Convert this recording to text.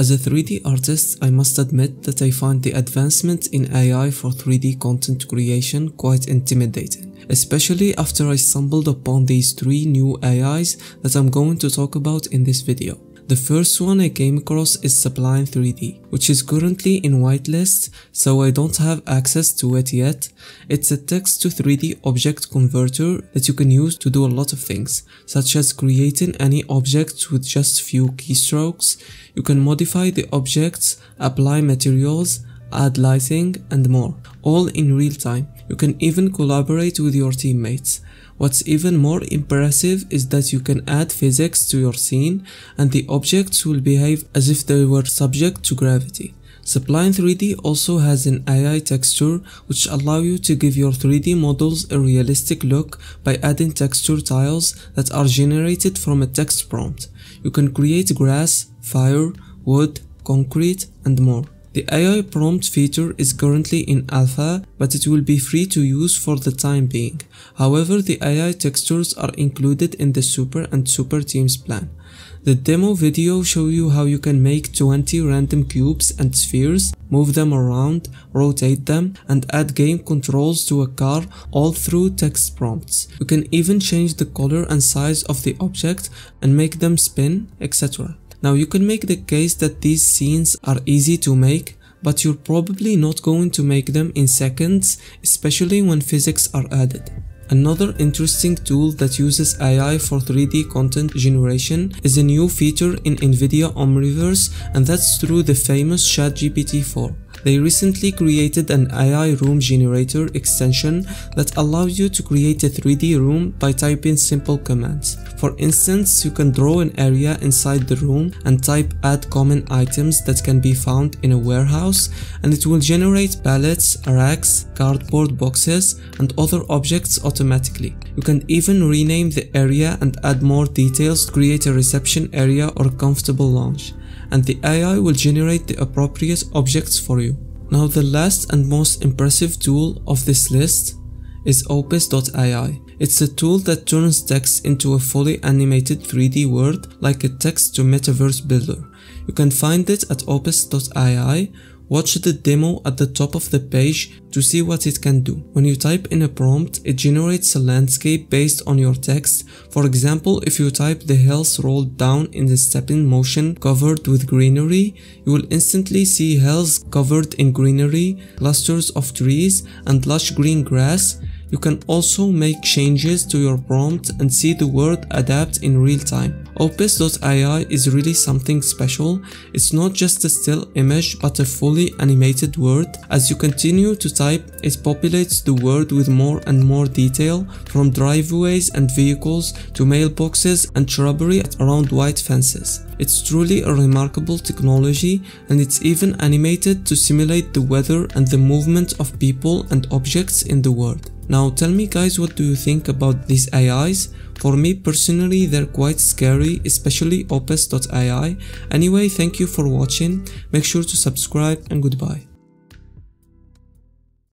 As a 3D artist, I must admit that I find the advancement in AI for 3D content creation quite intimidating, especially after I stumbled upon these three new AIs that I'm going to talk about in this video. The first one I came across is Spline3D, which is currently in whitelist, so I don't have access to it yet. It's a text to 3D object converter that you can use to do a lot of things, such as creating any object with just few keystrokes. You can modify the objects, apply materials, add lighting, and more, all in real time. You can even collaborate with your teammates. What's even more impressive is that you can add physics to your scene and the objects will behave as if they were subject to gravity. Spline3D also has an AI texture which allows you to give your 3D models a realistic look by adding texture tiles that are generated from a text prompt. You can create grass, fire, wood, concrete, and more. The AI prompt feature is currently in alpha, but it will be free to use for the time being. However, the AI textures are included in the Super and Super Teams plan. The demo video shows you how you can make 20 random cubes and spheres, move them around, rotate them, and add game controls to a car all through text prompts. You can even change the color and size of the object and make them spin, etc. Now, you can make the case that these scenes are easy to make, but you're probably not going to make them in seconds, especially when physics are added. Another interesting tool that uses AI for 3D content generation is a new feature in NVIDIA Omniverse, and that's through the famous ChatGPT 4. They recently created an AI room generator extension that allows you to create a 3D room by typing simple commands. For instance, you can draw an area inside the room and type add common items that can be found in a warehouse, and it will generate pallets, racks, cardboard boxes, and other objects automatically. You can even rename the area and add more details to create a reception area or comfortable lounge, and the AI will generate the appropriate objects for you. Now, the last and most impressive tool of this list is Opus.ai. It's a tool that turns text into a fully animated 3D world, like a text to metaverse builder. You can find it at Opus.ai. Watch the demo at the top of the page to see what it can do. When you type in a prompt, it generates a landscape based on your text. For example, if you type "the hills rolled down in the stepping motion covered with greenery," you will instantly see hills covered in greenery, clusters of trees, and lush green grass. You can also make changes to your prompt and see the world adapt in real time. Opus.ai is really something special. It's not just a still image, but a fully animated world. As you continue to type, it populates the world with more and more detail, from driveways and vehicles to mailboxes and shrubbery around white fences. It's truly a remarkable technology, and it's even animated to simulate the weather and the movement of people and objects in the world. Now, tell me guys, what do you think about these AIs? For me personally, they're quite scary, especially Opus.ai. Anyway, thank you for watching. Make sure to subscribe, and goodbye.